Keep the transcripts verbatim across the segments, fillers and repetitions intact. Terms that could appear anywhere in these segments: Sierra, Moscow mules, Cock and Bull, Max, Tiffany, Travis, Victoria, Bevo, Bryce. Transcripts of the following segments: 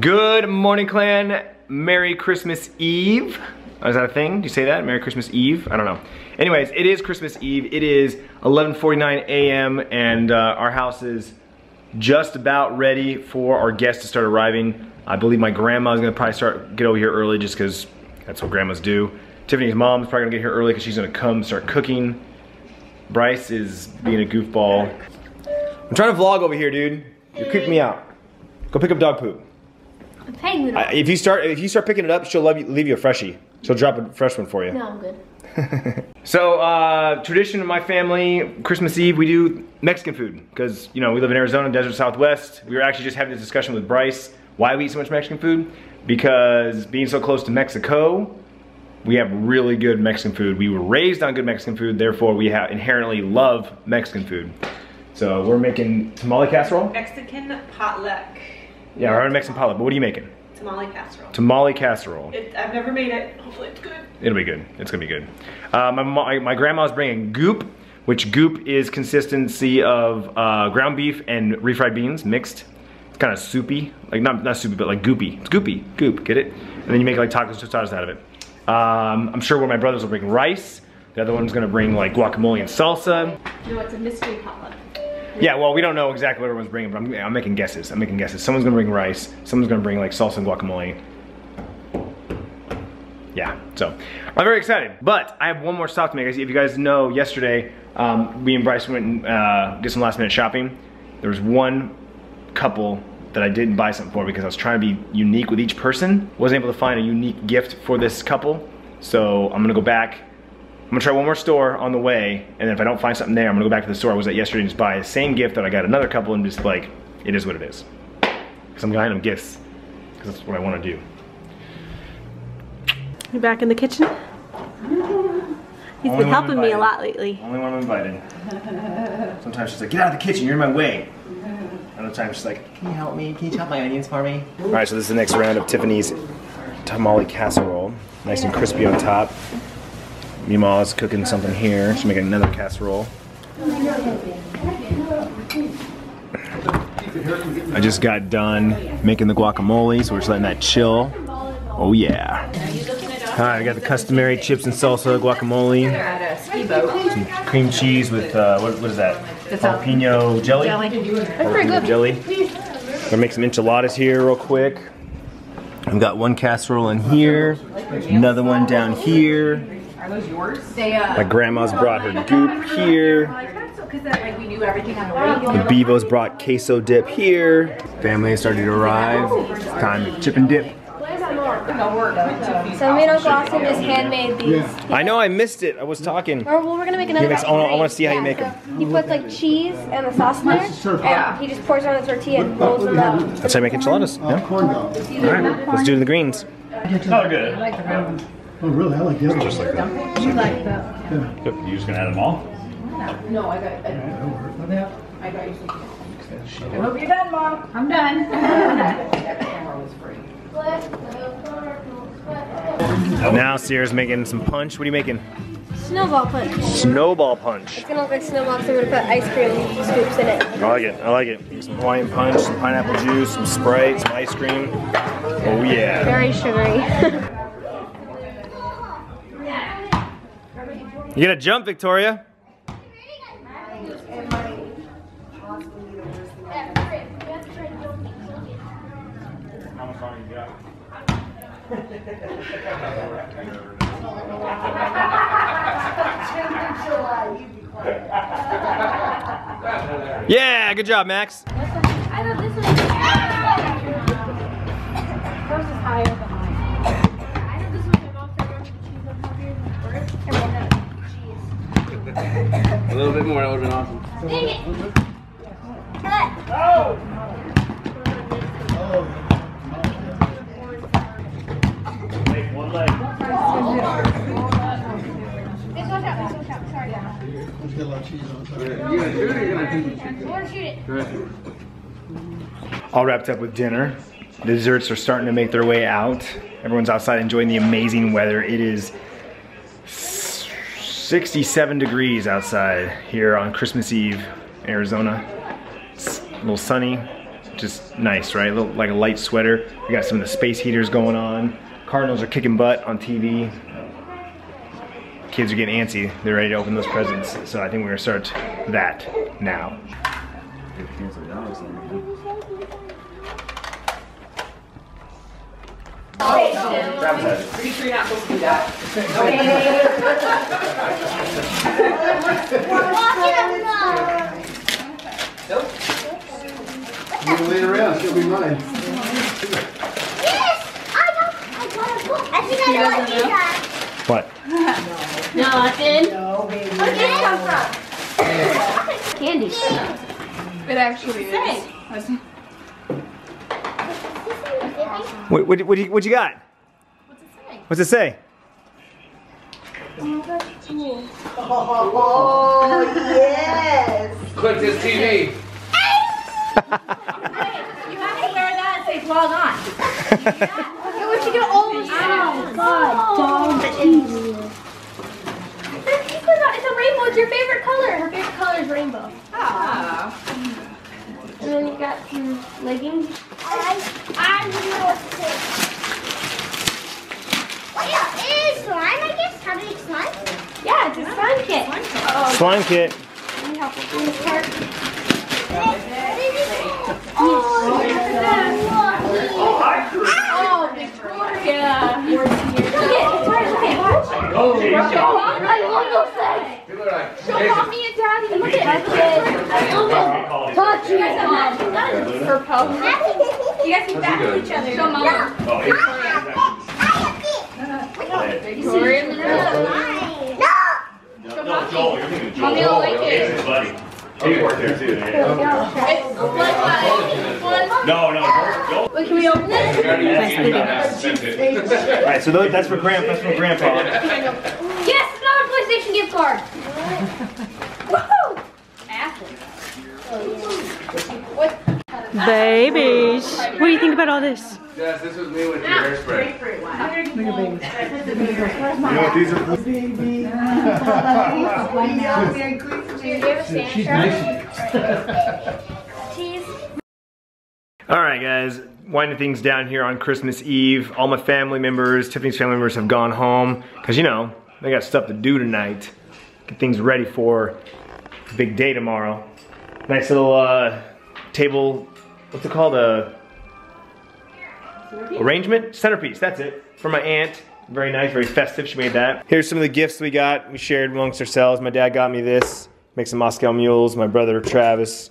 Good morning, clan. Merry Christmas Eve. Is that a thing? Do you say that? Merry Christmas Eve? I don't know. Anyways, it is Christmas Eve. It is eleven forty-nine a m and uh, our house is just about ready for our guests to start arriving. I believe my grandma's gonna probably start get over here early just because that's what grandmas do. Tiffany's mom's probably gonna get here early because she's gonna come start cooking. Bryce is being a goofball. I'm trying to vlog over here, dude. You're creeping me out. Go pick up dog poop. I'm paying you. If you start, if you start picking it up, she'll love you, leave you a freshie. She'll drop a fresh one for you. No, I'm good. So, uh, tradition in my family, Christmas Eve, we do Mexican food. Because, you know, we live in Arizona, desert southwest. We were actually just having this discussion with Bryce. Why we eat so much Mexican food? Because being so close to Mexico, we have really good Mexican food. We were raised on good Mexican food, therefore we have inherently love Mexican food. So we're making tamale casserole? Mexican potluck. Yeah, we're Mexican potluck, but what are you making? Tamale casserole. Tamale casserole. It, I've never made it. Hopefully it's good. It'll be good. It's gonna be good. Uh, my, my, my grandma's bringing goop, which goop is consistency of uh, ground beef and refried beans mixed. It's kind of soupy. Like, not, not soupy, but like goopy. It's goopy. Goop, get it? And then you make like tacos tostadas out of it. Um, I'm sure one of my brothers will bring rice. The other one's gonna bring like guacamole and salsa. No, it's a mystery potluck. Yeah, well, we don't know exactly what everyone's bringing, but I'm, I'm making guesses. I'm making guesses. Someone's gonna bring rice. Someone's gonna bring like salsa and guacamole. Yeah, so I'm very excited. But I have one more stop to make. If you guys know, yesterday um, me and Bryce went and uh, did some last minute shopping. There was one couple that I didn't buy something for because I was trying to be unique with each person. Wasn't able to find a unique gift for this couple. So I'm gonna go back. I'm gonna try one more store on the way, and then if I don't find something there, I'm gonna go back to the store I was at yesterday and just buy the same gift that I got another couple and just like, it is what it is. Because I'm buying them gifts. Because that's what I wanna do. You back in the kitchen? He's been helping me a lot lately. Only one I'm invited. Sometimes she's like, get out of the kitchen, you're in my way. Another time she's like, can you help me? Can you chop my onions for me? All right, so this is the next round of Tiffany's tamale casserole. Nice and crispy on top. Meemaw is cooking something here. She's making another casserole. I just got done making the guacamole, so we're just letting that chill. Oh yeah. Alright, I got the customary chips and salsa, guacamole. Some cream cheese with, uh, what, what is that? Jalapeno jelly? Jalapeno jelly. Gonna make some enchiladas here real quick. We've got one casserole in here, another one down here. Are those yours? They, uh, my grandma's brought her goop here. The Bevo's brought queso dip here. Family has started to arrive. It's time to chip and dip. So me and Uncle Austin just handmade these. Yeah. I know I missed it. I was talking. Or well, we're gonna make another. Makes, I want to see how yeah, you make them. So he puts like cheese and the sauce in there, yeah. And he just pours it on the tortilla and rolls them up. That's how you make enchiladas. Yeah. All right, let's do the greens. Oh, good. I like the brown ones. Oh really? I like the other. Just like that. You like that? Yeah. Yep. You just gonna add them all? No, I got. I got you. I hope you're done, Mom. I'm done. Now Sierra's making some punch. What are you making? Snowball punch. Snowball punch. It's gonna look like snowballs. So we're gonna put ice cream scoops in it. I like it. I like it. Some Hawaiian punch, some pineapple juice, some Sprite, some ice cream. Oh yeah. Very sugary. You gotta jump, Victoria. Yeah, good job, Max. I thought this one was higher than mine. I thought this one was my mom's favorite. A little bit more, that would have been awesome. Dang it! Oh! Wait, one leg. This one's out, this one's out, sorry. Let's get a lot of cheese on top. You're gonna shoot it, you're gonna shoot it. We're gonna shoot it. All wrapped up with dinner. Desserts are starting to make their way out. Everyone's outside enjoying the amazing weather. It is sixty-seven degrees outside here on Christmas Eve, Arizona. It's a little sunny. just nice, right? A little, like a light sweater. We got some of the space heaters going on. Cardinals are kicking butt on T V. Kids are getting antsy. They're ready to open those presents. So I think we're gonna start that now. You can lay around, she'll be mine. Yes! I got, I got a book. I think I know what you got. What? Nothing. No, baby. Where did it come from? Candy. It actually is. What, what, what, you, what you got? What's it say? What's it say? Oh, that's cool. Oh, yes. Click this T V. You have to wear that and say vlog on. Yeah. What you do always. Oh, God. It's a rainbow. It's your favorite color. Her favorite color is rainbow. Oh. And then you got some leggings. I, I know what to say. What is it? Slime, I guess? How do you slime? Yeah, it's a slime kit. Oh. Slime kit. Let me help you. Oh, Victoria! Look at it, it's right, look at it. Oh, I love those things! Show mommy and daddy! Look at it! Touch you guys have matching guns! You guys can back each other. Show mama. I have it! I have it! Victoria, no! Show mommy. Mommy will like it. You work there too. No, no. Wait, can we open it? All right, so that's for Grandpa. That's for Grandpa. Yes, another PlayStation gift card. Woohoo! Athlete. Babies, what do you think about all this? Yes, this was me with the hairspray. Look at babies. You know what these are? Baby. She's nice. Cheese. All right, guys. Winding things down here on Christmas Eve. All my family members, Tiffany's family members, have gone home because you know they got stuff to do tonight. Get things ready for the big day tomorrow. Nice little uh, table. What's it called? A Centerpiece? Arrangement? Centerpiece, that's it. For my aunt. Very nice, very festive, she made that. Here's some of the gifts we got. We shared amongst ourselves. My dad got me this. Makes some Moscow mules. My brother, Travis,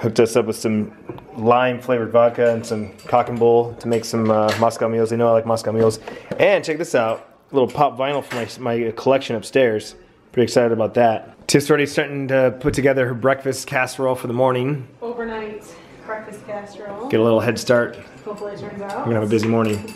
hooked us up with some lime-flavored vodka and some Cock and Bull to make some uh, Moscow mules. They know I like Moscow mules. And check this out. A little pop vinyl for my, my collection upstairs. Pretty excited about that. Tiff's already starting to put together her breakfast casserole for the morning. Overnight breakfast casserole. Get a little head start. Hopefully it turns out. We're gonna have a busy morning.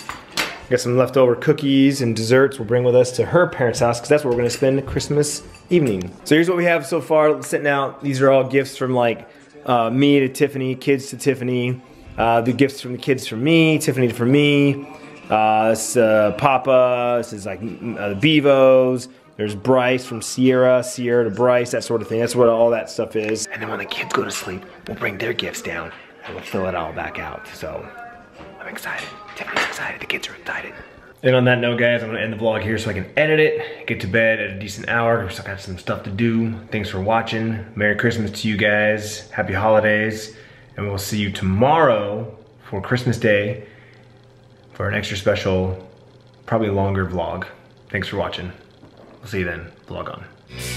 Got some leftover cookies and desserts we'll bring with us to her parents' house because that's where we're gonna spend Christmas evening. So here's what we have so far sitting out. These are all gifts from like uh, me to Tiffany, kids to Tiffany. Uh, the gifts from the kids from me, Tiffany from me. Uh, this is uh, Papa, this is like uh, the Bevos. There's Bryce from Sierra, Sierra to Bryce, that sort of thing. That's what all that stuff is. And then when the kids go to sleep, we'll bring their gifts down and we'll fill it all back out, so. I'm excited. Tiffany's excited. The kids are excited. And on that note, guys, I'm gonna end the vlog here so I can edit it, get to bed at a decent hour. I still got some stuff to do. Thanks for watching. Merry Christmas to you guys. Happy holidays. And we'll see you tomorrow for Christmas Day for an extra special, probably longer vlog. Thanks for watching. We'll see you then. Vlog on.